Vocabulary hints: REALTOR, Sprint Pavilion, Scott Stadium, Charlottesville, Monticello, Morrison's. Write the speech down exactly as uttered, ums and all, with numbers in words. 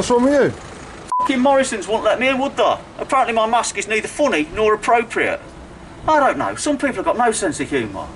What's wrong with you? Fucking Morrison's won't let me in, would they? Apparently my mask is neither funny nor appropriate. I don't know, some people have got no sense of humour.